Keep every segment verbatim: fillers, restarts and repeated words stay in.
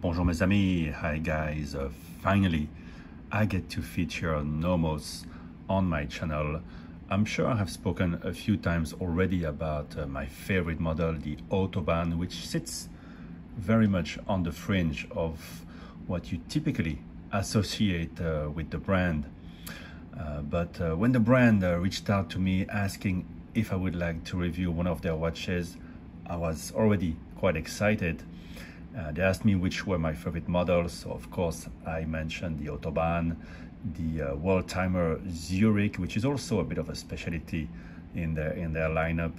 Bonjour mes amis, hi guys, uh, finally I get to feature Nomos on my channel. I'm sure I have spoken a few times already about uh, my favorite model, the Autobahn, which sits very much on the fringe of what you typically associate uh, with the brand. Uh, but uh, when the brand uh, reached out to me asking if I would like to review one of their watches, I was already quite excited. Uh, they asked me which were my favorite models, so of course I mentioned the Autobahn, the uh, Worldtimer Zurich, which is also a bit of a specialty in their, in their lineup.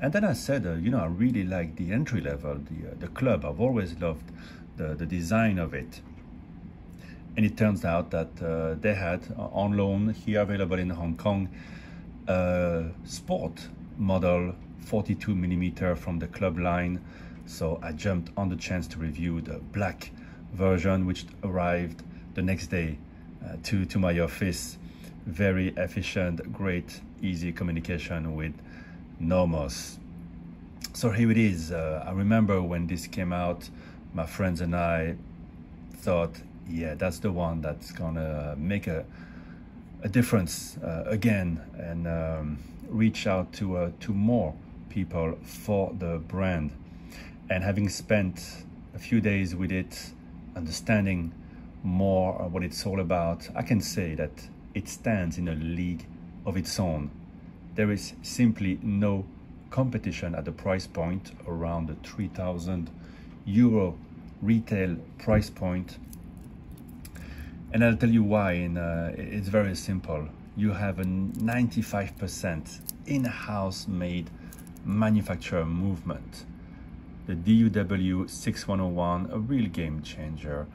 And then I said, uh, you know, I really like the entry level, the, uh, the club. I've always loved the, the design of it. And it turns out that uh, they had uh, on loan, here available in Hong Kong, a uh, sport model forty-two millimeter from the club line. So I jumped on the chance to review the black version, which arrived the next day uh, to, to my office. Very efficient, great, easy communication with Nomos. So here it is. Uh, I remember when this came out, my friends and I thought, yeah, that's the one that's gonna make a, a difference uh, again, and um, reach out to, uh, to more people for the brand. And having spent a few days with it, understanding more what it's all about, I can say that it stands in a league of its own. There is simply no competition at the price point, around the three thousand euro retail price point. And I'll tell you why, and uh, it's very simple. You have a ninety-five percent in-house made manufacturer movement. The D U W six one zero one, a real game changer.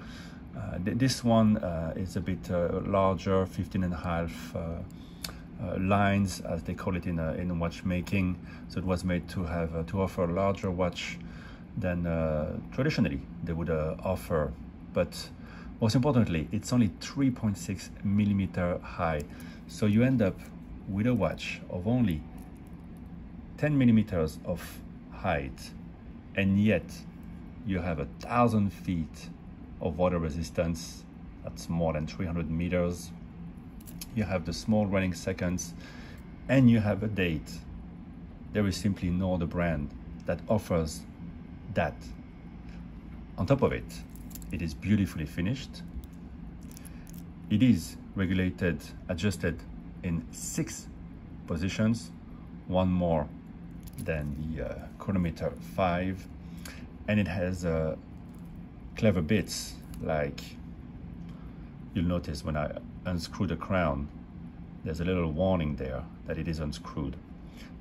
Uh, th this one uh, is a bit uh, larger, fifteen and a half uh, uh, lines, as they call it in uh, in watchmaking. So it was made to have uh, to offer a larger watch than uh, traditionally they would uh, offer. But most importantly, it's only three point six millimeter high. So you end up with a watch of only ten millimeters of height. And yet you have a thousand feet of water resistance. That's more than three hundred meters. You have the small running seconds, and you have a date. There is simply no other brand that offers that. On top of it, it is beautifully finished. It is regulated, adjusted in six positions, one more than the uh, chronometer five, and it has uh, clever bits, like you'll notice when I unscrew the crown, there's a little warning there that it is unscrewed,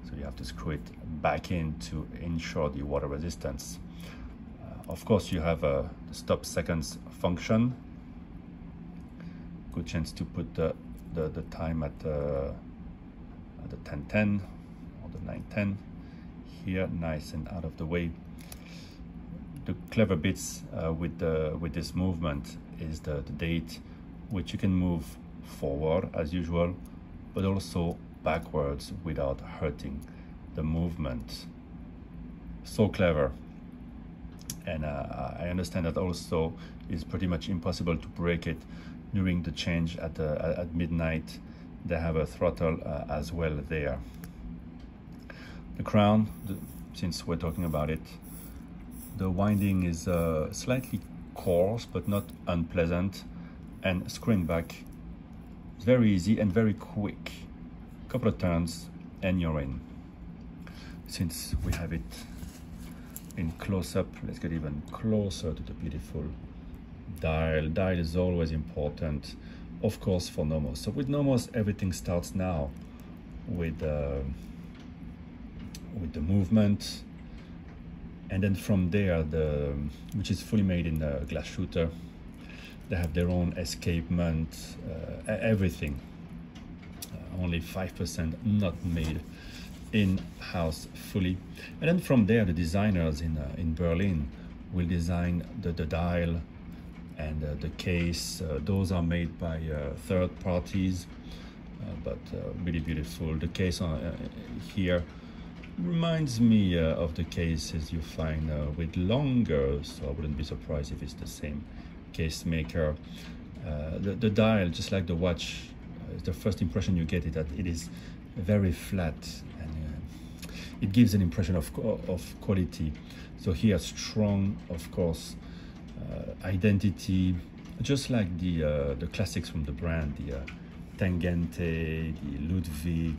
so you have to screw it back in to ensure the water resistance. Uh, of course, you have a stop seconds function. Good chance to put the the, the time at uh, the ten ten or the nine ten. Here, nice and out of the way. The clever bits uh, with the with this movement is the, the date, which you can move forward as usual, but also backwards without hurting the movement. So clever. And uh, I understand that also is pretty much impossible to break it during the change at the, at midnight. They have a throttle uh, as well there. The crown, the, since we're talking about it, the winding is uh, slightly coarse, but not unpleasant, and screwing back, very easy and very quick. Couple of turns and you're in. Since we have it in close-up, let's get even closer to the beautiful dial. Dial is always important, of course, for Nomos. So with Nomos, everything starts now with uh, with the movement, and then from there, the which is fully made in the glass shooter. They have their own escapement, uh, everything. Uh, only five percent not made in-house fully. And then from there, the designers in, uh, in Berlin will design the, the dial and uh, the case. Uh, those are made by uh, third parties, uh, but uh, really beautiful. The case on, uh, here reminds me uh, of the cases you find uh, with longer, so I wouldn't be surprised if it's the same case maker. Uh, the, the dial, just like the watch, uh, the first impression you get is that it is very flat, and uh, it gives an impression of, of quality. So here, strong, of course, uh, identity, just like the, uh, the classics from the brand, the uh, Tangente, the Ludwig,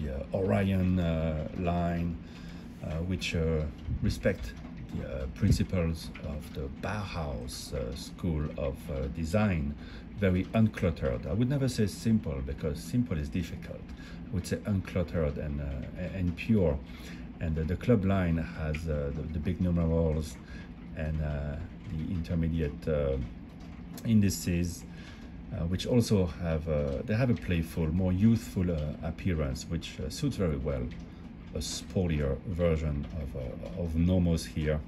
the uh, Orion uh, line, uh, which uh, respect the uh, principles of the Bauhaus uh, school of uh, design, very uncluttered. I would never say simple, because simple is difficult. I would say uncluttered and, uh, and pure. And uh, the club line has uh, the, the big numerals and uh, the intermediate uh, indices, Uh, which also have uh, they have a playful, more youthful uh, appearance, which uh, suits very well a sportier version of, uh, of Nomos here.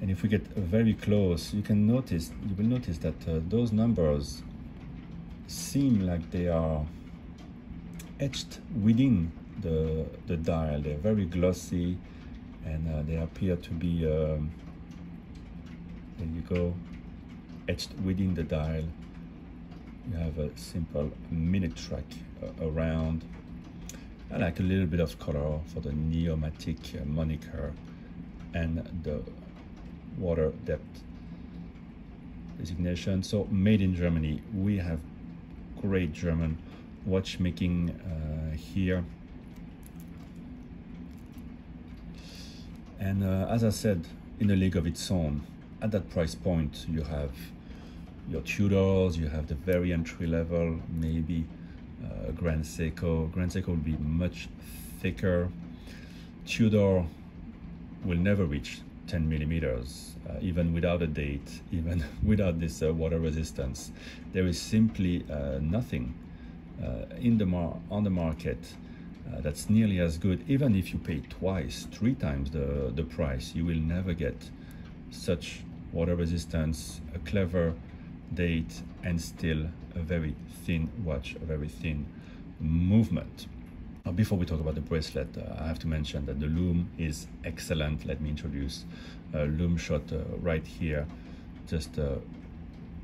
And if we get very close, you can notice, you will notice that uh, those numbers seem like they are etched within the, the dial. They're very glossy, and uh, they appear to be, um, there you go, etched within the dial. You have a simple minute track uh, around. I like a little bit of color for the neomatic uh, moniker and the water depth designation. So made in Germany. We have great German watchmaking uh, here. And uh, as I said, in a league of its own. At that price point, you have your Tudors, you have the very entry level, maybe uh, Grand Seiko. Grand Seiko will be much thicker. Tudor will never reach ten millimeters, uh, even without a date, even without this uh, water resistance. There is simply uh, nothing uh, in the mar on the market uh, that's nearly as good. Even if you pay twice, three times the, the price, you will never get such water resistance, a clever date, and still a very thin watch, a very thin movement. Now, before we talk about the bracelet, uh, I have to mention that the lume is excellent. Let me introduce a lume shot uh, right here. Just uh,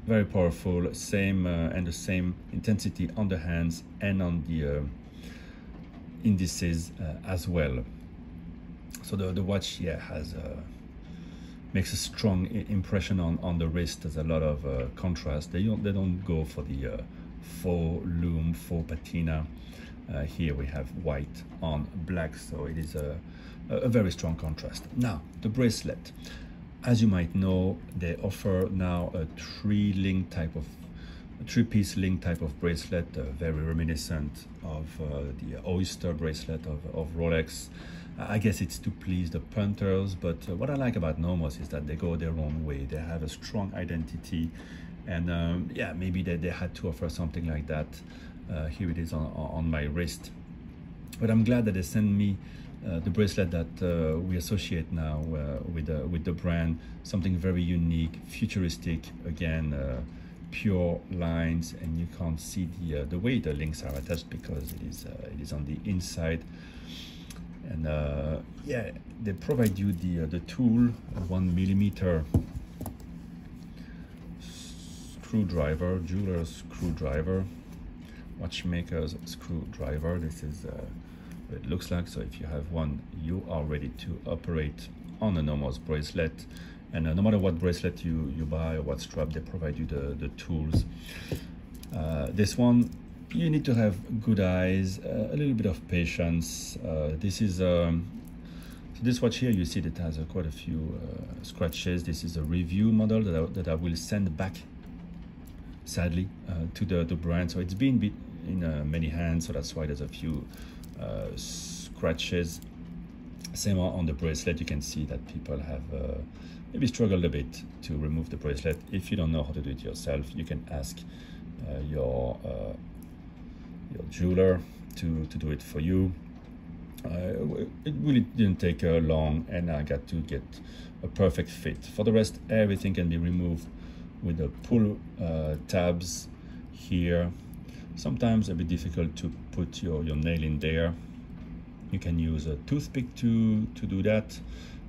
very powerful, same uh, and the same intensity on the hands and on the uh, indices uh, as well. So the, the watch here has a uh, makes a strong impression on, on the wrist. There's a lot of uh, contrast. They don't, they don't go for the uh, faux lume, faux patina. Uh, here we have white on black, so it is a, a very strong contrast. Now, the bracelet. As you might know, they offer now a three-link type of, three-piece link type of bracelet, uh, very reminiscent of uh, the Oyster bracelet of, of Rolex. I guess it's to please the punters, but uh, what I like about Nomos is that they go their own way. They have a strong identity, and um, yeah, maybe they, they had to offer something like that. Uh, here it is on, on my wrist. But I'm glad that they sent me uh, the bracelet that uh, we associate now uh, with, uh, with the brand, something very unique, futuristic, again, uh, pure lines, and you can't see the, uh, the way the links are attached because it is, uh, it is on the inside. And uh, yeah, they provide you the, uh, the tool, a one millimeter screwdriver, jeweler's screwdriver, watchmaker's screwdriver. This is uh, what it looks like. So if you have one, you are ready to operate on a Nomos bracelet. And uh, no matter what bracelet you, you buy or what strap, they provide you the, the tools. Uh, this one, you need to have good eyes, uh, a little bit of patience. Uh, this is um, so this watch here, you see that has uh, quite a few uh, scratches. This is a review model that I, that I will send back, sadly, uh, to the, the brand. So it's been in uh, many hands, so that's why there's a few uh, scratches. Same on the bracelet. You can see that people have uh, maybe struggled a bit to remove the bracelet. If you don't know how to do it yourself, you can ask uh, your uh, your jeweler to, to do it for you. Uh, it really didn't take uh, long, and I got to get a perfect fit. For the rest, everything can be removed with the pull uh, tabs here. Sometimes a bit difficult to put your, your nail in there. You can use a toothpick to to do that,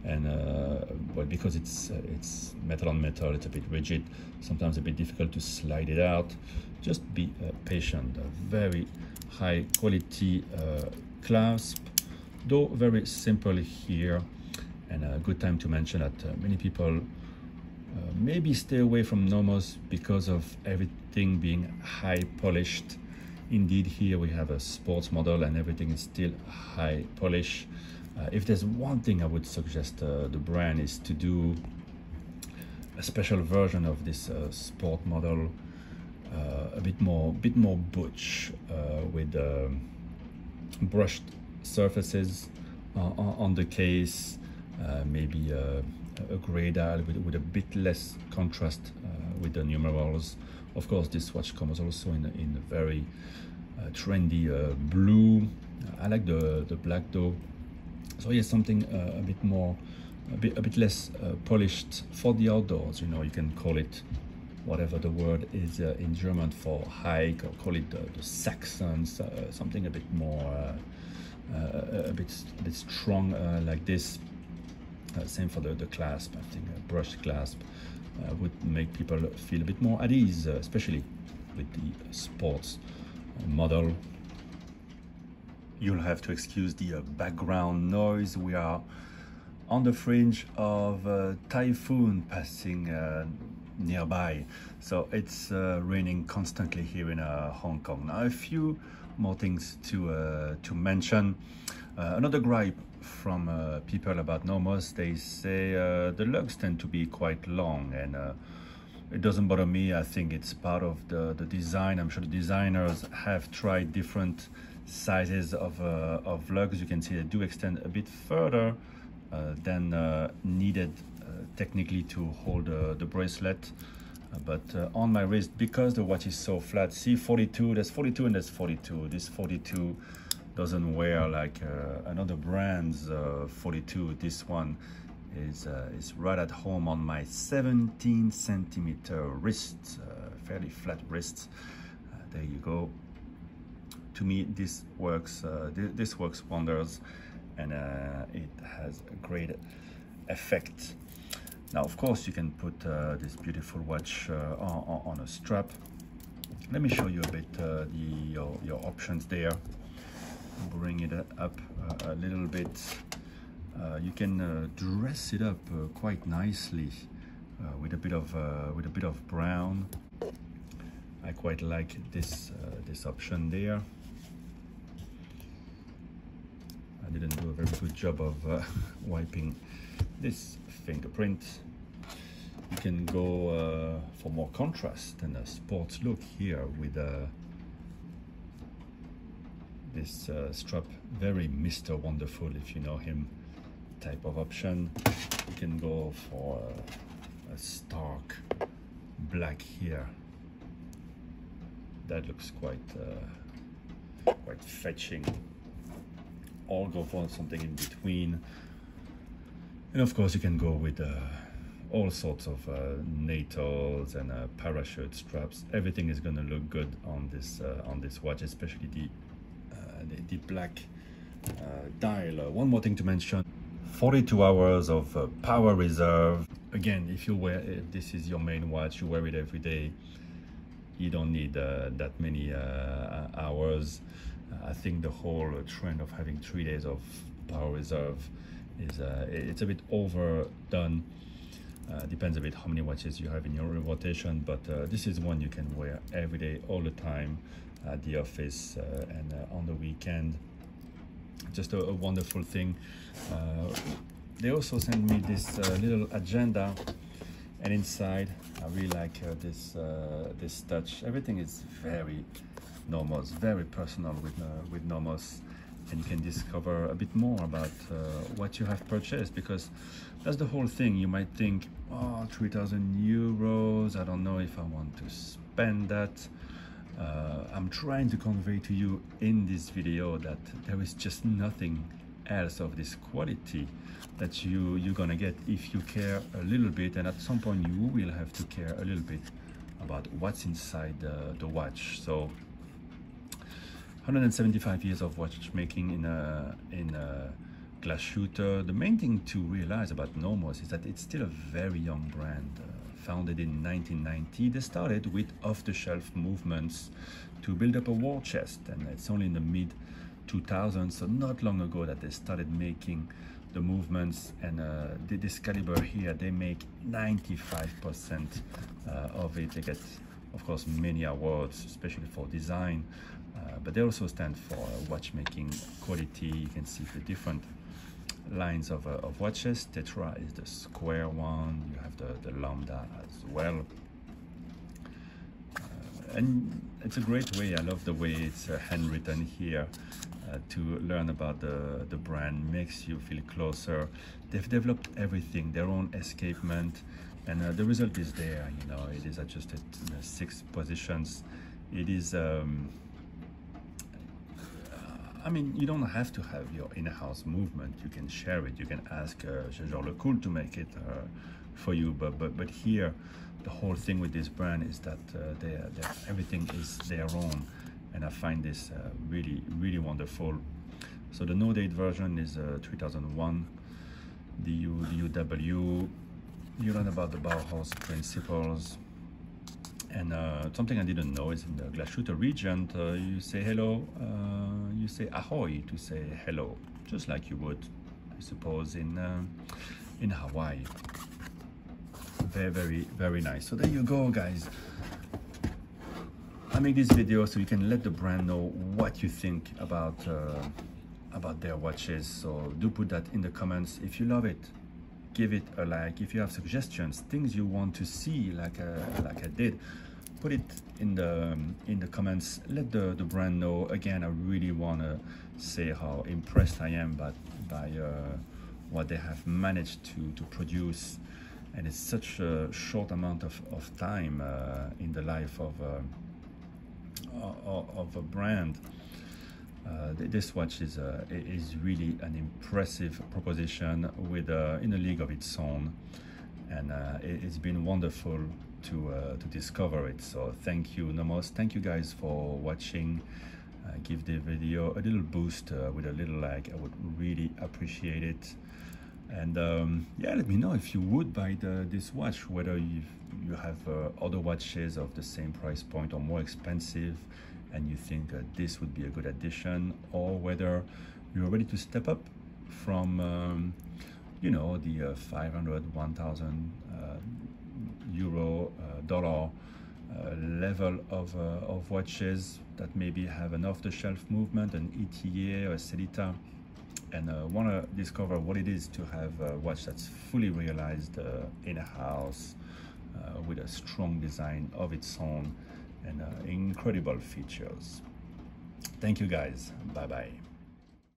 and uh, but because it's uh, it's metal on metal, it's a bit rigid, sometimes a bit difficult to slide it out. Just be uh, patient. A very high quality uh, clasp, though very simple here. And a good time to mention that uh, many people uh, maybe stay away from Nomos because of everything being high polished. Indeed, here we have a sports model and everything is still high polish. Uh, if there's one thing I would suggest uh, the brand is to do a special version of this uh, sport model, uh, a bit more, bit more butch, uh, with uh, brushed surfaces uh, on the case. Uh, maybe uh, a grey dial with, with a bit less contrast uh, with the numerals. Of course, this watch comes also in in a very uh, trendy uh, blue. I like the the black though. So yeah, something uh, a bit more, a bit a bit less uh, polished for the outdoors. You know, you can call it whatever the word is uh, in German for hike, or call it the, the Saxons. Uh, something a bit more, uh, uh, a bit a bit strong uh, like this. Uh, same for the, the clasp. I think a brushed clasp uh, would make people feel a bit more at ease, uh, especially with the sports model. You'll have to excuse the uh, background noise. We are on the fringe of a typhoon passing uh, nearby, so it's uh, raining constantly here in uh, Hong Kong. Now, a few more things to uh, to mention. Uh, another gripe from uh, people about Nomos, they say uh, the lugs tend to be quite long, and uh, it doesn't bother me. I think it's part of the, the design. I'm sure the designers have tried different sizes of, uh, of lugs. You can see they do extend a bit further uh, than uh, needed uh, technically to hold uh, the bracelet. Uh, but uh, on my wrist, because the watch is so flat, see forty-two, there's forty-two and there's forty-two. This forty-two doesn't wear like uh, another brand's uh, forty-two. This one is uh, is right at home on my seventeen centimeter wrist, uh, fairly flat wrist. Uh, there you go. To me, this works. Uh, th this works wonders, and uh, it has a great effect. Now, of course, you can put uh, this beautiful watch uh, on, on a strap. Let me show you a bit uh, the your, your options there. Bring it up uh, a little bit. Uh, you can uh, dress it up uh, quite nicely uh, with a bit of uh, with a bit of brown. I quite like this uh, this option there. I didn't do a very good job of uh, wiping this fingerprint. You can go uh, for more contrast and a sports look here with a. Uh, this uh, strap, very Mister Wonderful, if you know him, type of option. You can go for a, a stark black here. That looks quite uh, quite fetching. Or go for something in between. And of course you can go with uh, all sorts of uh, natals and uh, parachute straps. Everything is gonna look good on this, uh, on this watch, especially the the black uh, dial. Uh, one more thing to mention, forty-two hours of uh, power reserve. Again, if you wear it, this is your main watch, you wear it every day, you don't need uh, that many uh, hours. Uh, I think the whole trend of having three days of power reserve is uh, it's a bit overdone. Uh, depends a bit how many watches you have in your rotation, but uh, this is one you can wear every day, all the time, at the office uh, and uh, on the weekend. Just a, a wonderful thing. Uh, they also sent me this uh, little agenda, and inside I really like uh, this uh, this touch. Everything is very Nomos, very personal with uh, with Nomos, and you can discover a bit more about uh, what you have purchased, because that's the whole thing. You might think, oh, three thousand euros, I don't know if I want to spend that. Uh, I'm trying to convey to you in this video that there is just nothing else of this quality that you, you're gonna get if you care a little bit, and at some point you will have to care a little bit about what's inside the, the watch. So one hundred seventy-five years of watchmaking in a, in a Glashüter. The main thing to realize about Nomos is that it's still a very young brand. Uh, founded in nineteen ninety, they started with off-the-shelf movements to build up a war chest, and it's only in the mid two thousands, so not long ago, that they started making the movements. And uh, this caliber here, they make ninety-five percent uh, of it. They get, of course, many awards, especially for design, uh, but they also stand for uh, watchmaking quality. You can see the different lines of, uh, of watches. Tetra is the square one. You have the, the Lambda as well. Uh, and it's a great way. I love the way it's uh, handwritten here. Uh, to learn about the, the brand makes you feel closer. They've developed everything, their own escapement, and uh, the result is there. You know, it is adjusted in uh, six positions. It is, um, I mean, you don't have to have your in-house movement. You can share it. You can ask uh, Jean-Jean Lecoul to make it uh, for you. But, but but here, the whole thing with this brand is that uh, they, everything is their own. And I find this uh, really, really wonderful. So the no-date version is uh, three thousand one, the U W. You learn about the Bauhaus principles. And uh, something I didn't know is in the Glashüter region, uh, you say hello, uh, you say ahoy to say hello, just like you would, I suppose, in, uh, in Hawaii. Very, very, very nice. So there you go, guys. I make this video so you can let the brand know what you think about uh, about their watches. So do put that in the comments. If you love it, give it a like. If you have suggestions, things you want to see, like uh, like I did, put it in the um, in the comments. Let the the brand know. Again, I really want to say how impressed I am by by uh, what they have managed to to produce, and it's such a short amount of of time uh, in the life of. Uh, of a brand. Uh, this watch is uh, is really an impressive proposition with uh, in a league of its own, and uh, it's been wonderful to uh, to discover it. So thank you, Nomos. Thank you guys for watching. Uh, give the video a little boost uh, with a little like. I would really appreciate it. And um, yeah, let me know if you would buy the, this watch, whether you you have uh, other watches of the same price point or more expensive, and you think uh, this would be a good addition, or whether you're ready to step up from, um, you know, the uh, five hundred, one thousand uh, euro, uh, dollar uh, level of, uh, of watches that maybe have an off-the-shelf movement, an E T A or a Sellita, and uh, want to discover what it is to have a watch that's fully realized uh, in a house uh, with a strong design of its own and uh, incredible features. Thank you guys. Bye bye.